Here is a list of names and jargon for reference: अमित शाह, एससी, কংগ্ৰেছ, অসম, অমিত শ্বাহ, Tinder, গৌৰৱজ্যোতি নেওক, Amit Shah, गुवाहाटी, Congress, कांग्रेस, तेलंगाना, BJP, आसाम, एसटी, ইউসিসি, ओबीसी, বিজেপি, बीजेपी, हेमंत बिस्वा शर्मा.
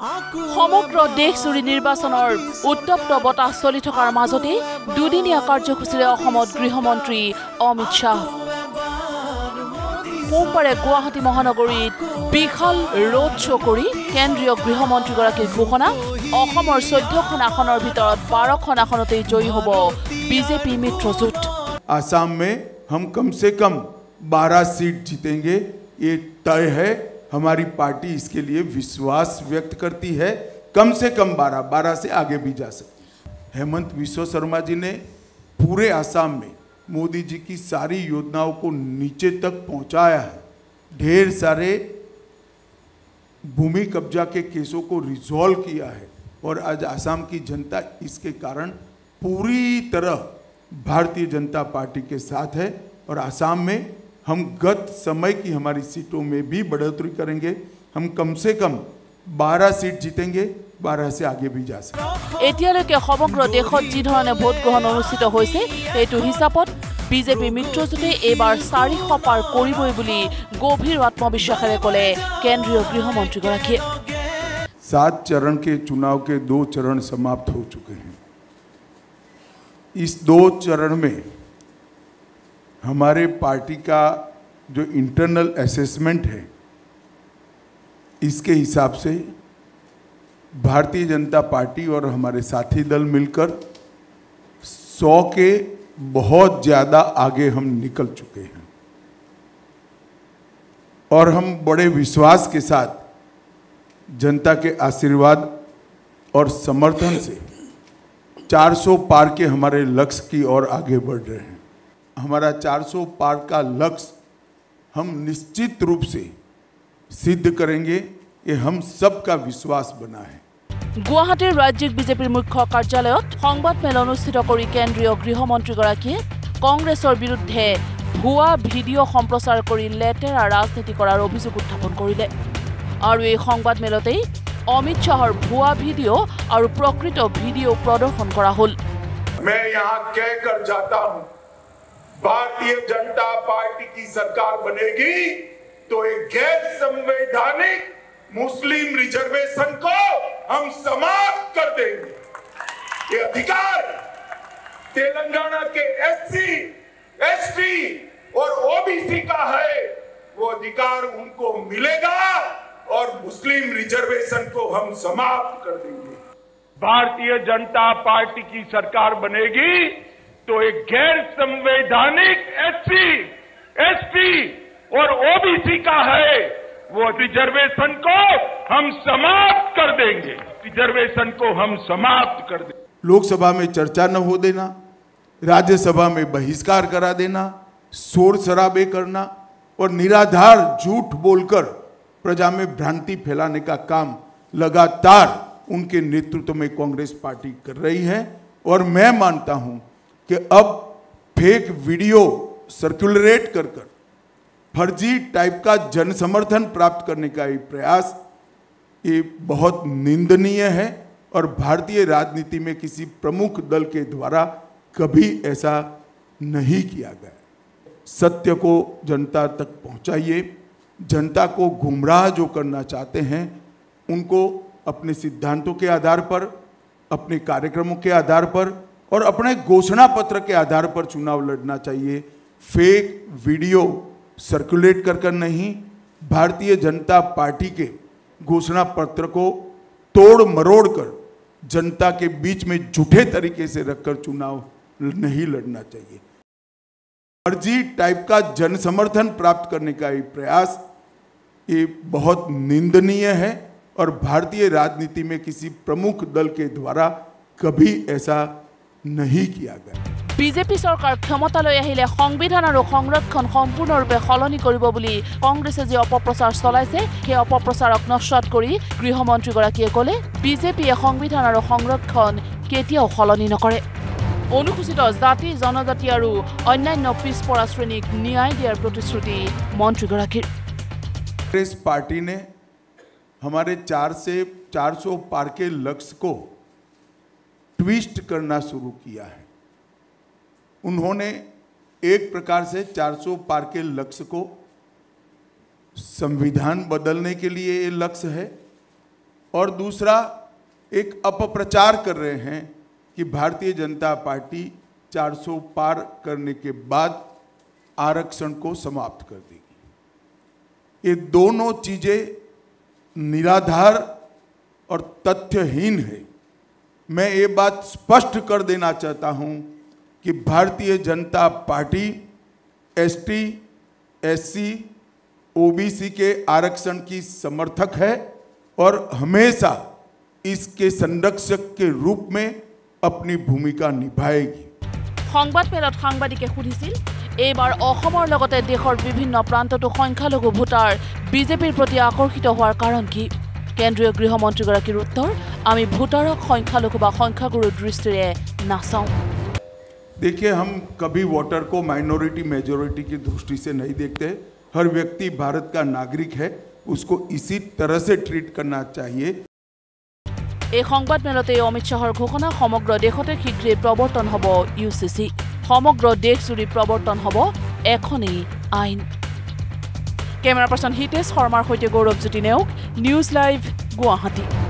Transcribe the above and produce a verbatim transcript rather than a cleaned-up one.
समग्र देशजुरी निर्वाचनर उत्तप्त बताह चलि थकार माजते दुदिनिया कार्यसूचीरे अসমत गृहमंत्री अमित शाह सोमवारे गुवाहाटी महानगरीत विशाल रोड शो करी केंद्रीय गृहमंत्रीगराकीर घोषणा असমৰ चौधखन आसনৰ भितरत बारहखन आसनतेই জয়ী হ'ব बीजेपी मित्रजोट। आसाम में हम कम से कम बारह सीट जीतेंगे, ये तय है। हमारी पार्टी इसके लिए विश्वास व्यक्त करती है। कम से कम बारह बारह से आगे भी जा सकती। हेमंत बिस्वा शर्मा जी ने पूरे आसाम में मोदी जी की सारी योजनाओं को नीचे तक पहुंचाया है, ढेर सारे भूमि कब्जा के केसों को रिजॉल्व किया है और आज आसाम की जनता इसके कारण पूरी तरह भारतीय जनता पार्टी के साथ है। और आसाम में हम गत समय की हमारी सीटों में भी बढ़ोतरी करेंगे। हम कम से कम बारह सीट जीतेंगे, बारह से आगे भी जा सकते। एतियालयके समग्र देशत जी धरणे भोट ग्रहण अनुष्ठित হৈছে এইটো হিচাপত বিজেপি মিত্ৰজোটে এইবাৰ চাৰিশ পাৰ কৰিবই বুলি গভীৰ আত্মবিশ্বাসেৰে ক'লে কেন্দ্ৰীয় গৃহমন্ত্ৰীগৰাকীয়ে। सात चरण के चुनाव के दो चरण समाप्त हो चुके हैं। इस दो चरण में हमारे पार्टी का जो इंटरनल असेसमेंट है, इसके हिसाब से भारतीय जनता पार्टी और हमारे साथी दल मिलकर सौ के बहुत ज़्यादा आगे हम निकल चुके हैं और हम बड़े विश्वास के साथ जनता के आशीर्वाद और समर्थन से चार सौ पार के हमारे लक्ष्य की ओर आगे बढ़ रहे हैं। हमारा चार सौ पार का लक्ष्य हम निश्चित रूप से सिद्ध करेंगे, ये हम सबका विश्वास बना है। गुवाहाटीर राज्यिक बीजेपीर मुख्य कार्यालयत संवाद मेल अनुष्ठित करी केंद्रीय गृहमंत्रीगराकीये कंग्रेसर विरुद्धे भुआ भिडिओ सम्प्रचार करी लेटेरा राजनीति करार अभियोग उत्थापन करिले आरु एई संवाद मेलतेई अमित शाहर भुआ भिडिओ आरु प्रकृत भिडिओ प्रदर्शन करा हल। मैं यहाँ कहकर जाता हूँ, भारतीय जनता पार्टी की सरकार बनेगी तो एक गैर संवैधानिक मुस्लिम रिजर्वेशन को हम समाप्त कर देंगे। ये अधिकार तेलंगाना के एससी, एसटी और ओबीसी का है, वो अधिकार उनको मिलेगा और मुस्लिम रिजर्वेशन को हम समाप्त कर देंगे। भारतीय जनता पार्टी की सरकार बनेगी तो एक गैर संवैधानिक एससी, एसटी और ओबीसी का है, वो रिजर्वेशन को हम समाप्त कर देंगे। रिजर्वेशन को हम समाप्त कर देंगे। लोकसभा में चर्चा न हो देना, राज्यसभा में बहिष्कार करा देना, शोर शराबे करना और निराधार झूठ बोलकर प्रजा में भ्रांति फैलाने का काम लगातार उनके नेतृत्व में कांग्रेस पार्टी कर रही है। और मैं मानता हूं कि अब फेक वीडियो सर्कुलरेट कर कर फर्जी टाइप का जन समर्थन प्राप्त करने का ये प्रयास ये बहुत निंदनीय है और भारतीय राजनीति में किसी प्रमुख दल के द्वारा कभी ऐसा नहीं किया गया। सत्य को जनता तक पहुंचाइए। जनता को गुमराह जो करना चाहते हैं उनको अपने सिद्धांतों के आधार पर, अपने कार्यक्रमों के आधार पर और अपने घोषणा पत्र के आधार पर चुनाव लड़ना चाहिए। फेक वीडियो सर्कुलेट कर कर नहीं, भारतीय जनता पार्टी के घोषणा पत्र को तोड़ मरोड़ कर जनता के बीच में झूठे तरीके से रखकर चुनाव नहीं लड़ना चाहिए। फर्जी टाइप का जन समर्थन प्राप्त करने का ये प्रयास ये बहुत निंदनीय है और भारतीय राजनीति में किसी प्रमुख दल के द्वारा कभी ऐसा नहीं किया गया। बीजेपी सरकार क्षमता লৈ আহিলে সংবিধান আৰু সংৰক্ষণ সম্পূৰ্ণৰূপে সলনি কৰিব বুলি কংগ্ৰেছে যে অপপ্ৰচাৰ চলাইছে সেই অপপ্ৰচাৰক নস্বাত কৰি গৃহমন্ত্ৰীগৰাকীয়ে ক'লে বিজেপিয়ে সংবিধান আৰু সংৰক্ষণ কেতিয়াও সলনি নকৰে। অনুসূচিত জাতি জনজাতি আৰু অন্যান্য পিছপৰা শ্ৰেণীক ন্যায় দিয়াৰ প্ৰতিশ্ৰুতি মন্ত্ৰীগৰাকীৰ। কংগ্ৰেছ পাৰ্টিয়ে हमारे चार से चार सौ पार के लक्ष्य को ट्विस्ट करना शुरू किया है। उन्होंने एक प्रकार से चार सौ पार के लक्ष्य को संविधान बदलने के लिए ये लक्ष्य है, और दूसरा एक अपप्रचार कर रहे हैं कि भारतीय जनता पार्टी चार सौ पार करने के बाद आरक्षण को समाप्त कर देगी। ये दोनों चीज़ें निराधार और तथ्यहीन है। मैं ये बात स्पष्ट कर देना चाहता हूँ कि Bharatiya Janata party एसटी, एससी, ओबीसी के आरक्षण की समर्थक है और हमेशा इसके संरक्षक के रूप में अपनी भूमिका निभाएगी। संवाद मेलत सांबादिके सुधिছিল এইবার অসমৰ লগতে দেশৰ বিভিন্ন প্ৰান্ততো সংখ্যালঘু ভোটাৰ বিজেপিৰ প্ৰতি আকৰ্ষিত হোৱাৰ কাৰণ কি? কেন্দ্ৰীয় গৃহমন্ত্ৰীগৰাকীৰ উত্তৰ, আমি ভোটাৰক সংখ্যালঘু বা সংখ্যাগুৰু দৃষ্টিৰে নাচাওঁ। देखिए, हम कभी वोटर को माइनॉरिटी मेजॉरिटी की दृष्टि से नहीं देखते। हर व्यक्ति भारत का नागरिक है, उसको इसी तरह से ट्रीट करना चाहिए। এই সংবাদ মেলতে অমিত শাহৰ ঘোষণা, সমগ্ৰ দেশতে শীঘ্ৰে প্ৰৱৰ্তন হ'ব ইউসিসি। সমগ্ৰ দেশজুৰি প্ৰৱৰ্তন হ'ব এখনেই আইন। কেমেৰা পাৰ্চন হিতেশ শৰ্মাৰ সৈতে গৌৰৱজ্যোতি নেওক, নিউজ লাইভ, গুৱাহাটী।